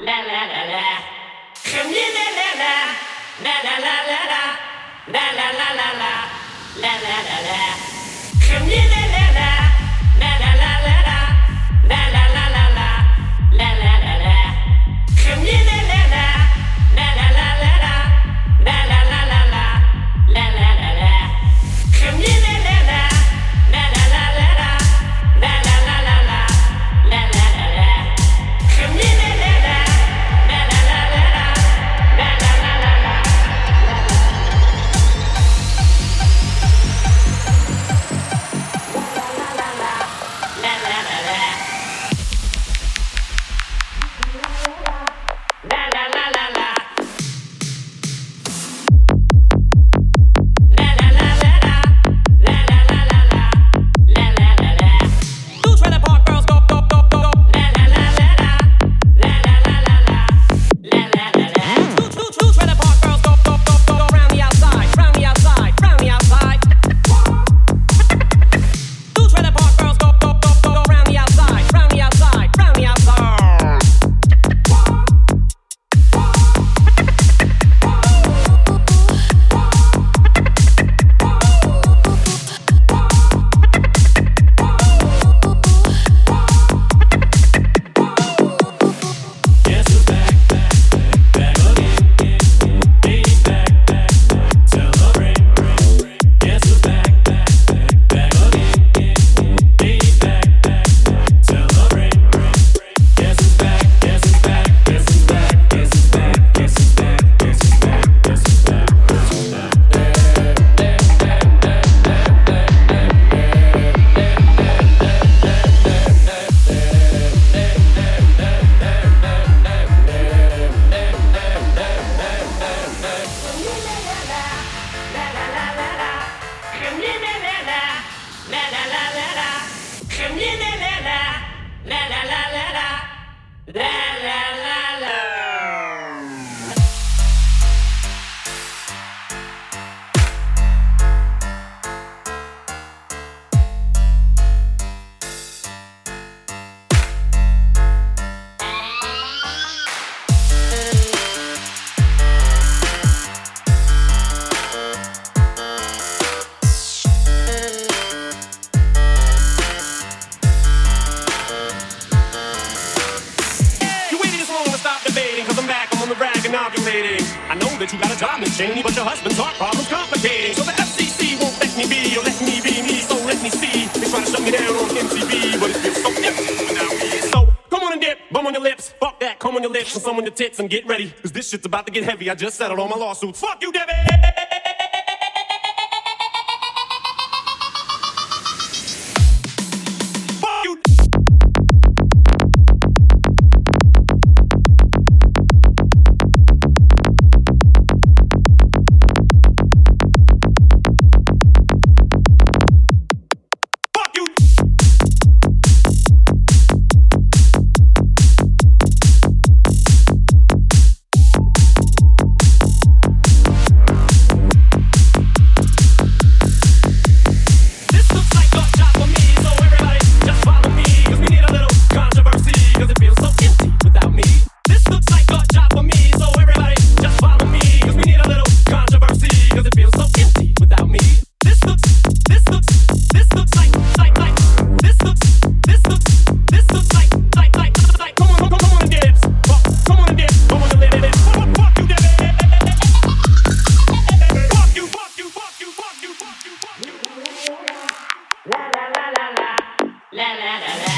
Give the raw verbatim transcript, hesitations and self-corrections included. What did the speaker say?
la la la la. Khami la la la, la la la la la, la la la la la, la la la la. Khami la la la, la la la la la, la la la la la, la la la la. Khami la la la, la la la la la, la la la la la, la la la la. Khami la la la, la la la la la, la la la la la, la la la la. Khami la la la. Someone to tits and get ready, cause this shit's about to get heavy. I just settled all my lawsuits. Fuck you, Debbie! La la la la la la la.